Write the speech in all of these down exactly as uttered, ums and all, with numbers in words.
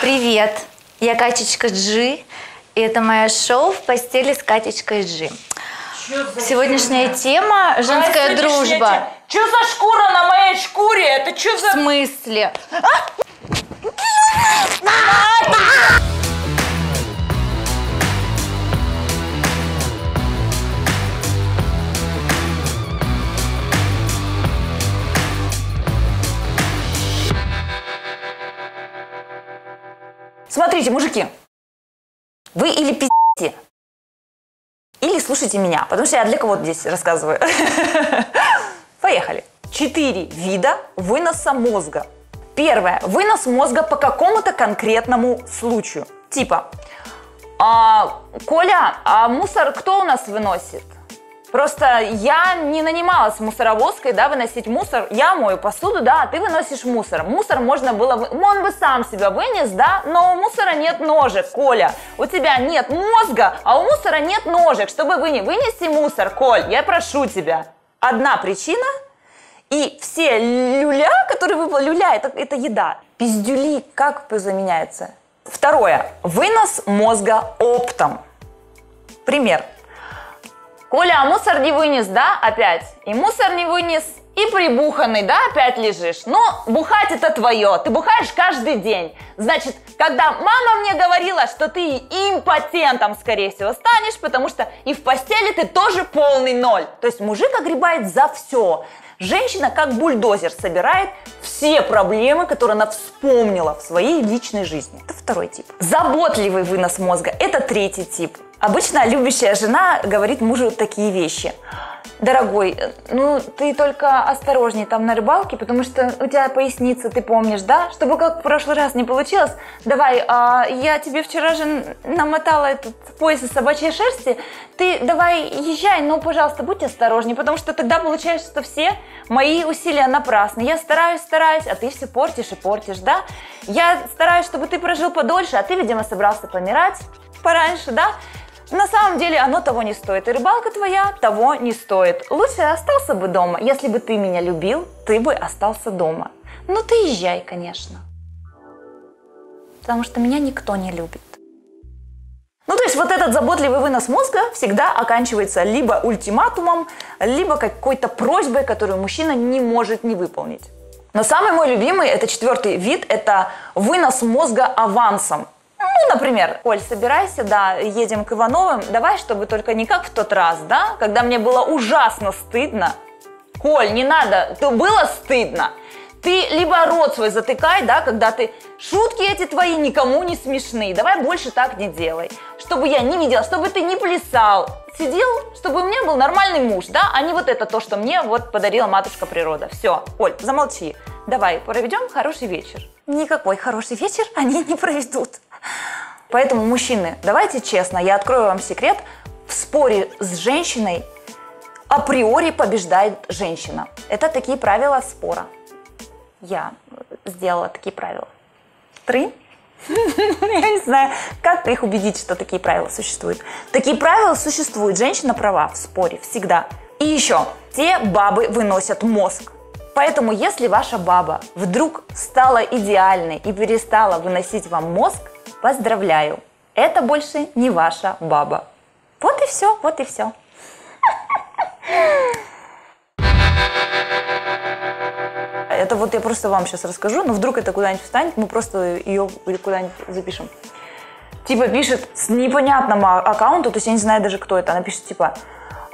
Привет, я Катечка Джи, и это мое шоу «В постели с Катечкой Джи». Сегодняшняя тема — женская а, дружба. Че за шкура на моей шкуре? Это че за... В смысле? Смотрите, мужики, вы или пи***те, или слушайте меня, потому что я для кого-то здесь рассказываю. Поехали. Четыре вида выноса мозга. Первое. Вынос мозга по какому-то конкретному случаю. Типа, а, Коля, а мусор кто у нас выносит? Просто я не нанималась мусоровозкой, да, выносить мусор. Я мою посуду, да, а ты выносишь мусор. Мусор можно было... Вы... Он бы сам себя вынес, да, но у мусора нет ножек, Коля. У тебя нет мозга, а у мусора нет ножек. Чтобы вы не вынесли мусор, Коль, я прошу тебя. Одна причина, и все люля, которые выпали... Люля, это, это еда. Пиздюли как заменяется? Второе. Вынос мозга оптом. Пример. Коля, а мусор не вынес, да, опять? И мусор не вынес, и прибуханный, да, опять лежишь? Ну, бухать это твое, ты бухаешь каждый день. Значит, когда мама мне говорила, что ты импотентом, скорее всего, станешь, потому что и в постели ты тоже полный ноль. То есть мужик огребает за все. Женщина как бульдозер собирает все проблемы, которые она вспомнила в своей личной жизни. Это второй тип. Заботливый вынос мозга – это третий тип. Обычно любящая жена говорит мужу такие вещи. Дорогой, ну ты только осторожней там на рыбалке, потому что у тебя поясница, ты помнишь, да? Чтобы как в прошлый раз не получилось, давай, а, я тебе вчера же намотала этот пояс из собачьей шерсти, ты давай езжай, но, пожалуйста, будь осторожней, потому что тогда получается, что все мои усилия напрасны. Я стараюсь, стараюсь, а ты все портишь и портишь, да? Я стараюсь, чтобы ты прожил подольше, а ты, видимо, собрался помирать пораньше, да? На самом деле оно того не стоит, и рыбалка твоя того не стоит. Лучше остался бы дома, если бы ты меня любил, ты бы остался дома. Ну ты езжай, конечно. Потому что меня никто не любит. Ну то есть вот этот заботливый вынос мозга всегда оканчивается либо ультиматумом, либо какой-то просьбой, которую мужчина не может не выполнить. Но самый мой любимый, это четвертый вид, это вынос мозга авансом. Ну, например, Коль, собирайся, да, едем к Ивановым, давай, чтобы только не как в тот раз, да, когда мне было ужасно стыдно. Коль, не надо, то было стыдно. Ты либо рот свой затыкай, да, когда ты... Шутки эти твои никому не смешны, давай больше так не делай. Чтобы я не видела, чтобы ты не плясал, сидел, чтобы у меня был нормальный муж, да, а не вот это то, что мне вот подарила матушка природа. Все, Коль, замолчи, давай, проведем хороший вечер. Никакой хороший вечер они не проведут. Поэтому, мужчины, давайте честно, я открою вам секрет, в споре с женщиной априори побеждает женщина. Это такие правила спора. Я сделала такие правила. Три? Я не знаю, как их убедить, что такие правила существуют. Такие правила существуют, женщина права в споре всегда. И еще, те бабы выносят мозг. Поэтому, если ваша баба вдруг стала идеальной и перестала выносить вам мозг, поздравляю, это больше не ваша баба. Вот и все, вот и все. Это вот я просто вам сейчас расскажу, но вдруг это куда-нибудь встанет, мы просто ее куда-нибудь запишем. Типа пишет с непонятного аккаунта, то есть я не знаю даже, кто это, она пишет типа,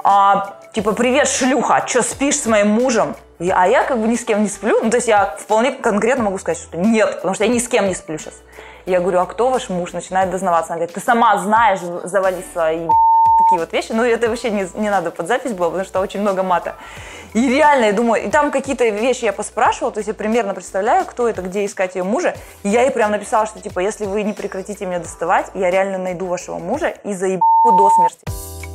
а, типа, привет, шлюха, что спишь с моим мужем? А я как бы ни с кем не сплю, ну то есть я вполне конкретно могу сказать, что нет, потому что я ни с кем не сплю сейчас. Я говорю, а кто ваш муж? Начинает дознаваться. Она говорит, ты сама знаешь, завали свои такие вот вещи. Ну, это вообще не, не надо под запись было, потому что очень много мата. И реально, я думаю, и там какие-то вещи я поспрашивала, то есть я примерно представляю, кто это, где искать ее мужа. И я ей прям написала, что типа, если вы не прекратите меня доставать, я реально найду вашего мужа и заебу до смерти.